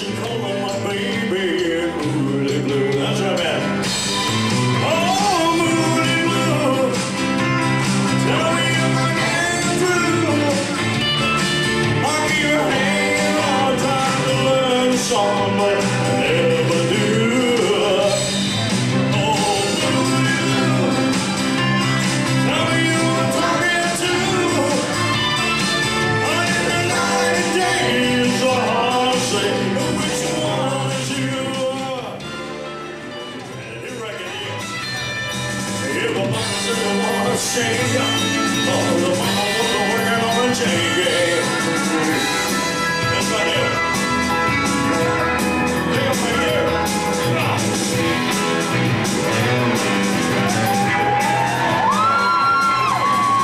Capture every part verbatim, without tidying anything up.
and call me my baby. Moody blue, that's right, man. Oh, moody blue, tell me if I can do. I'll keep your hand all the time to learn a song, but I never do. Oh, moody blue, tell me who I'm talking to. Under the night and day, it's so hard to say. If I want to shake up, all the mama was working on a J K. That's right there. They're right there. Said the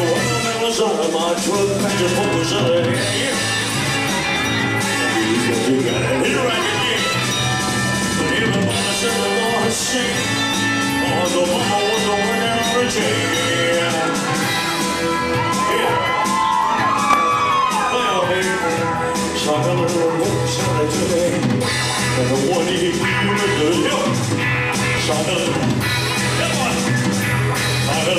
woman was out of my truck, I just hope was out of here. You gotta hit it right again. Everybody said they want to sing. Oh, the mama was a working on a chain. Yeah. Well, baby, so I got a little books out of today. And the one he gave me good help. So I got a little, come on. I got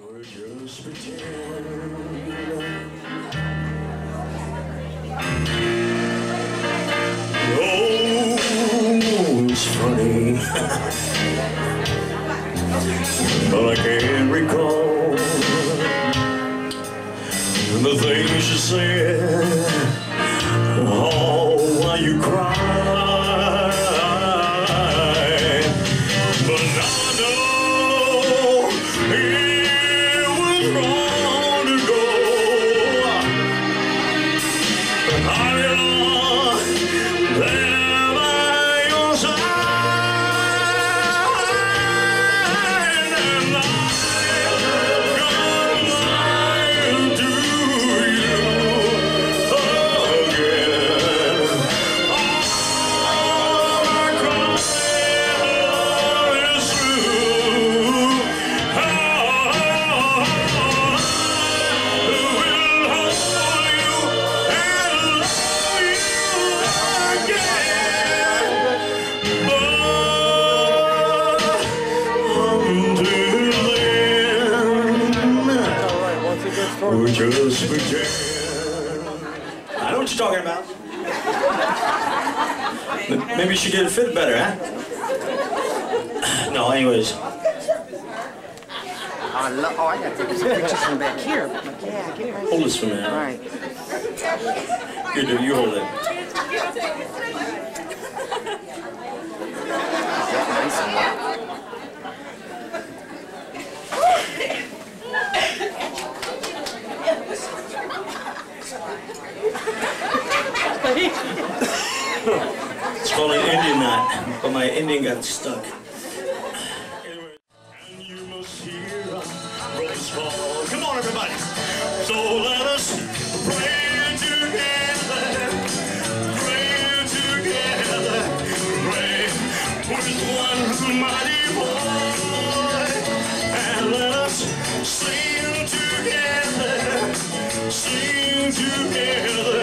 we're just pretending. Funny, but I can't recall the things you said. Oh, why you cried? But I know it was wrong to go. I didn't that. We're just pretending. I know what you're talking about. Maybe you should get it fit better, huh? No, anyways. I love, oh, I gotta take some pictures from back here. Yeah, get it right. Hold this for a minute. All right. Here, dude, you hold it. Is that nice? It's called an Indian knot, but my Indian got stuck. And you must hear us fall. Come on, everybody. So let us pray together. Pray together. Pray with one mighty voice. And let us sing together. Sing together.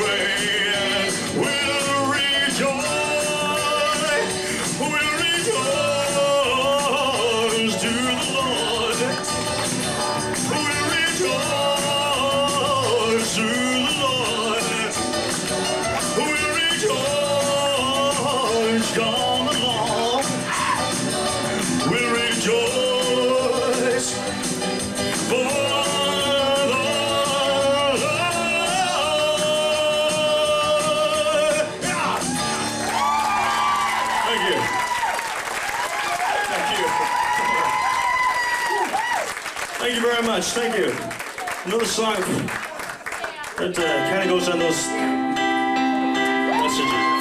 Pray. We'll rejoice, we'll rejoice. very much. Thank you. Another song that uh, kind of goes on those messages.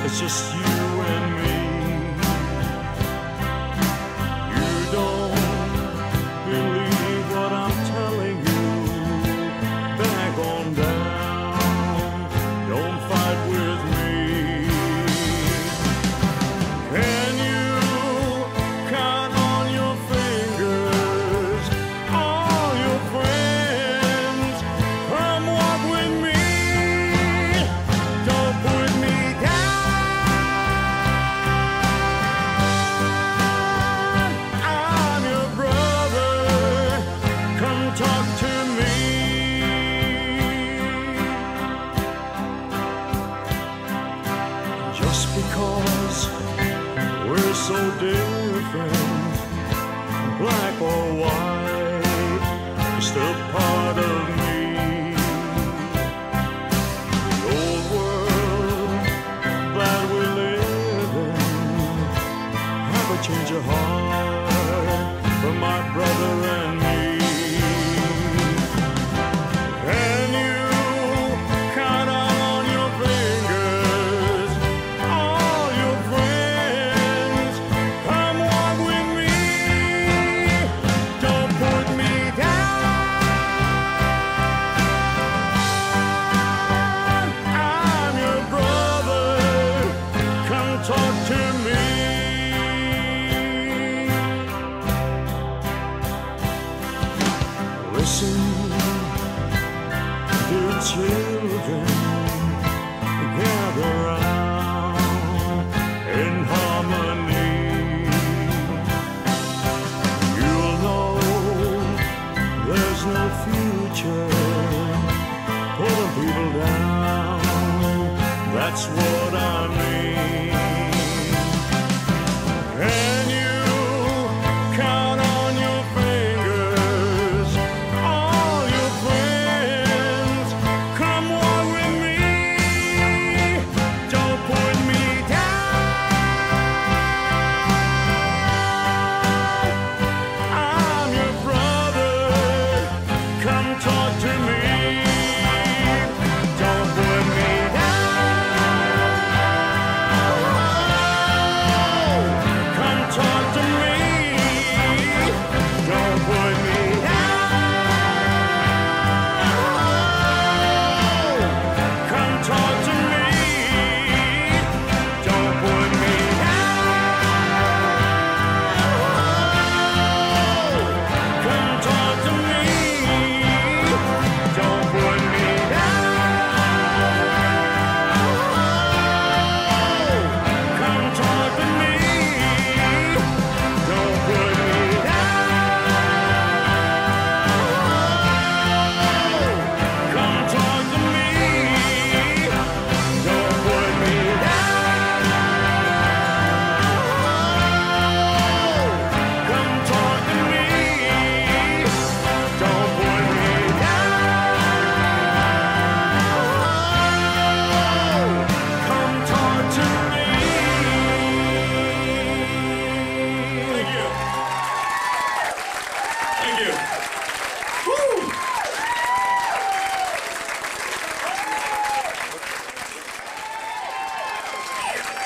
It's just you and me. You don't believe what I'm telling you. Back on down, don't fight with me. Can you count on your fingers all your friends? Come walk with me. Don't put me down. Just because we're so different, black or white, it's still part of me. The old world that we live in, have a change of heart for my brother and me. Listen, dear children, gather round in harmony. You'll know there's no future putting people down. That's what I mean.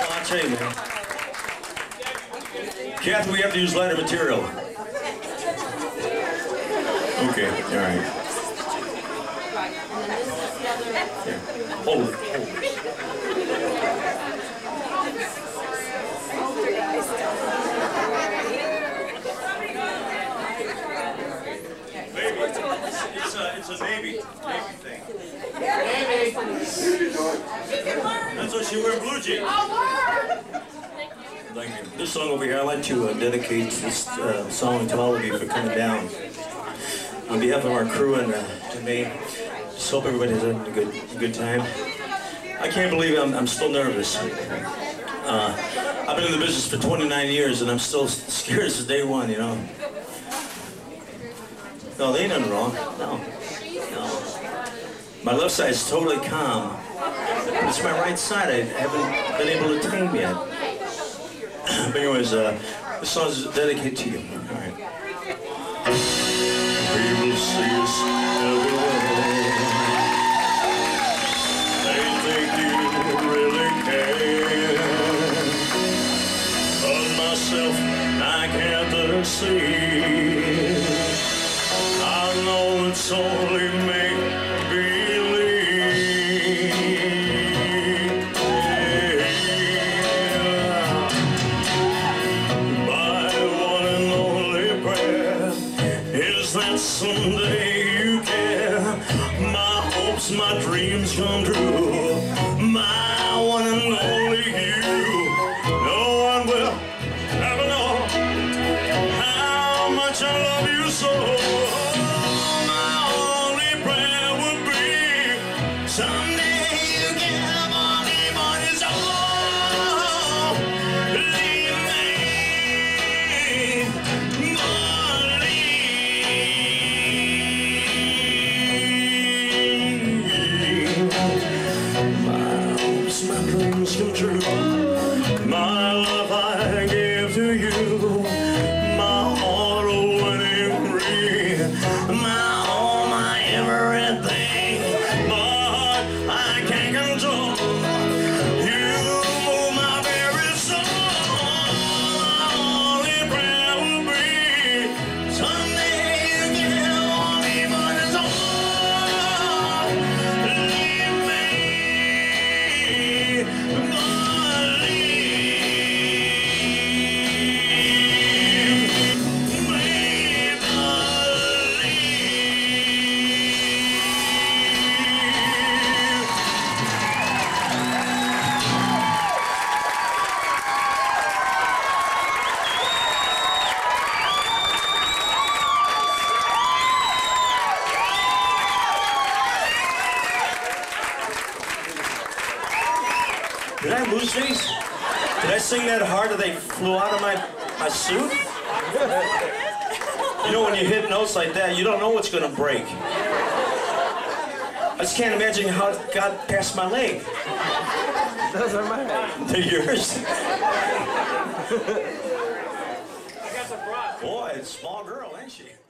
And I'll tell you, man. Kath, we have to use lighter material. Okay, all right. Yeah. Hold it. Hold it. Baby. It's a, it's a baby. Baby thing. Baby. That's why she wears blue jeans. Thank you. This song over here, I'd like to uh, dedicate this uh, song to all of you for coming down. On behalf of our crew and uh, to me. Just hope everybody's having a good good time. I can't believe I'm, I'm still nervous. Uh, I've been in the business for twenty-nine years and I'm still scared as day one, you know. No, they ain't nothing wrong. No. No. My left side is totally calm. It's my right side I haven't been able to tame yet. But anyways, uh, this song is dedicated to you. All right. We will see us everywhere. I can't see. I know it's only make-believe, my one and only prayer is that someday you care. My hopes, my dreams come true. My one and only you. No one will ever know how much I love you so. My only prayer would be someday you get my name on his own. Leave me, believe. My hopes, my dreams come true. My love I give to you, my heart a winning free, my all, my everything, but I can't control you, my very soul. My only prayer will be someday you get on me, but it's all leave me. Did I lose these? Did I sing that hard that they flew out of my, my suit? You know, when you hit notes like that, you don't know what's gonna break. I just can't imagine how it got past my leg. Those are mine. They're yours. I got the bra. Boy, it's a small girl, ain't she?